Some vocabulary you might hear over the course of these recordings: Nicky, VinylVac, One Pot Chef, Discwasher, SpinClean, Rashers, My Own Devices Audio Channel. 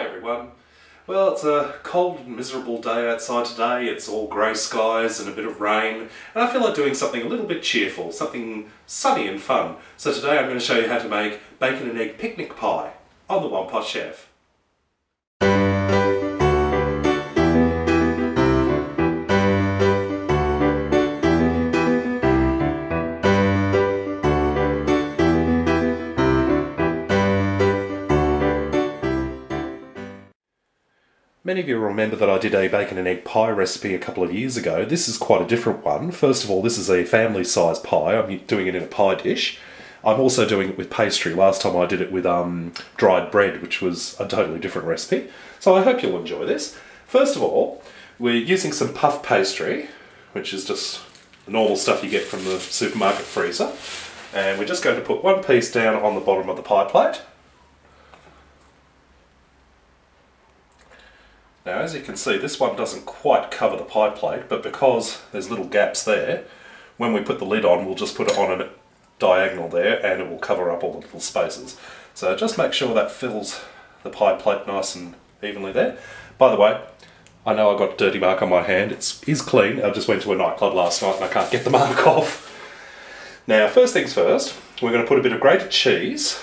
Hi everyone. Well, it's a cold and miserable day outside today. It's all grey skies and a bit of rain, and I feel like doing something a little bit cheerful, something sunny and fun. So today I'm going to show you how to make bacon and egg picnic pie on the One Pot Chef. Many of you remember that I did a bacon and egg pie recipe a couple of years ago. This is quite a different one. First of all, this is a family size pie. I'm doing it in a pie dish. I'm also doing it with pastry. Last time I did it with dried bread, which was a totally different recipe. So I hope you'll enjoy this. First of all, we're using some puff pastry, which is just the normal stuff you get from the supermarket freezer. And we're just going to put one piece down on the bottom of the pie plate. Now, as you can see, this one doesn't quite cover the pie plate, but because there's little gaps there, when we put the lid on, we'll just put it on a diagonal there and it will cover up all the little spaces. So just make sure that fills the pie plate nice and evenly there. By the way, I know I got a dirty mark on my hand. It is clean. I just went to a nightclub last night and I can't get the mark off. Now, first things first, we're going to put a bit of grated cheese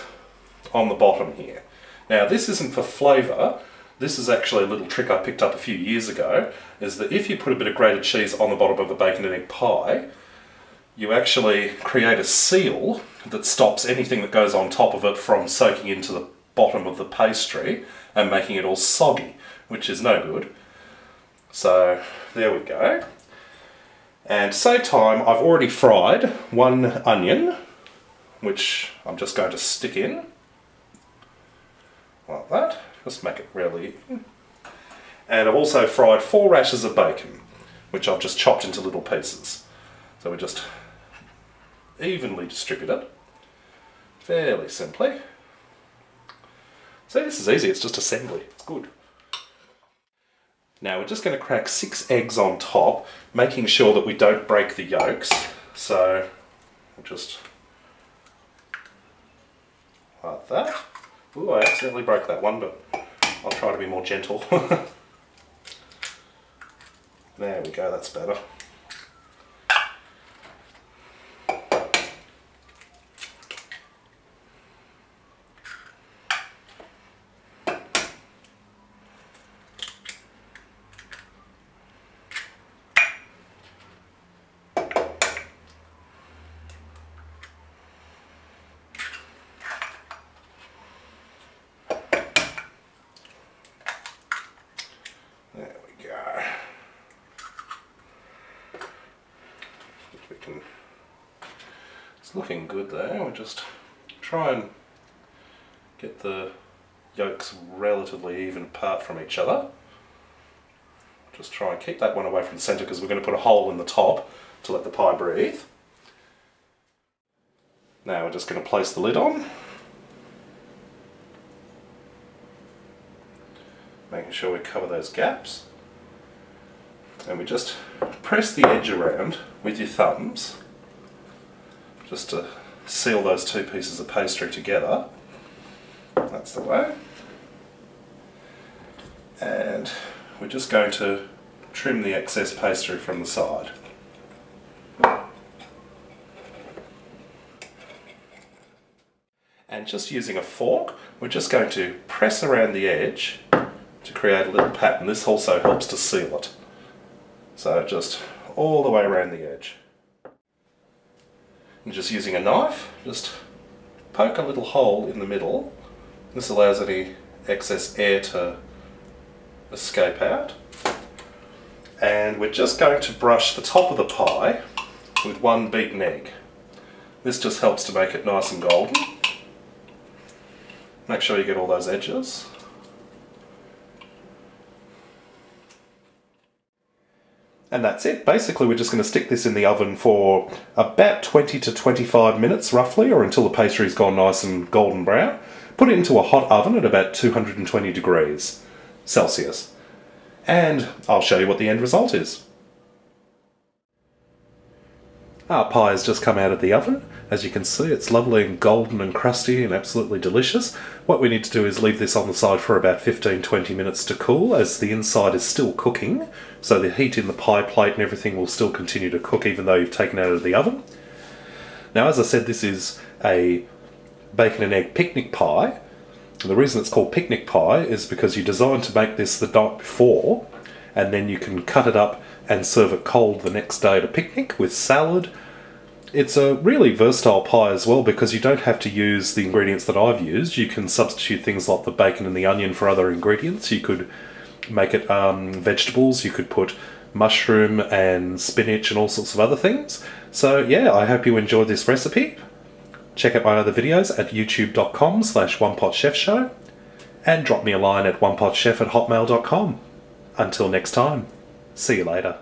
on the bottom here. Now, this isn't for flavour. This is actually a little trick I picked up a few years ago, is that if you put a bit of grated cheese on the bottom of a bacon and egg pie, you actually create a seal that stops anything that goes on top of it from soaking into the bottom of the pastry and making it all soggy, which is no good. So there we go. And to save time, I've already fried one onion, which I'm just going to stick in like that. Just make it really even. And I've also fried 4 rashers of bacon, which I've just chopped into little pieces. So we just evenly distribute it, fairly simply. See, this is easy, it's just assembly, it's good. Now we're just going to crack 6 eggs on top, making sure that we don't break the yolks. So, just like that. Ooh, I accidentally broke that one, but I'll try to be more gentle. There we go, that's better. It's looking good there. We'll just try and get the yolks relatively even apart from each other. Just try and keep that one away from the centre because we're going to put a hole in the top to let the pie breathe. Now we're just going to place the lid on, making sure we cover those gaps. And we just press the edge around with your thumbs just to seal those 2 pieces of pastry together. That's the way. And we're just going to trim the excess pastry from the side. And just using a fork, we're just going to press around the edge to create a little pattern. This also helps to seal it. So just all the way around the edge. And just using a knife, just poke a little hole in the middle. This allows any excess air to escape out. And we're just going to brush the top of the pie with 1 beaten egg. This just helps to make it nice and golden. Make sure you get all those edges. And that's it. Basically, we're just going to stick this in the oven for about 20 to 25 minutes, roughly, or until the pastry's gone nice and golden brown. Put it into a hot oven at about 220 degrees Celsius. And I'll show you what the end result is. Our pie has just come out of the oven. As you can see, it's lovely and golden and crusty and absolutely delicious. What we need to do is leave this on the side for about 15-20 minutes to cool, as the inside is still cooking. So the heat in the pie plate and everything will still continue to cook even though you've taken it out of the oven. Now, as I said, this is a bacon and egg picnic pie. And the reason it's called picnic pie is because you designed to make this the night before, and then you can cut it up and serve it cold the next day at a picnic with salad. It's a really versatile pie as well, because you don't have to use the ingredients that I've used. You can substitute things like the bacon and the onion for other ingredients. You could make it vegetables. You could put mushroom and spinach and all sorts of other things. So yeah, I hope you enjoyed this recipe. Check out my other videos at youtube.com/onepotchefshow and drop me a line at onepotchef@hotmail.com. Until next time, see you later.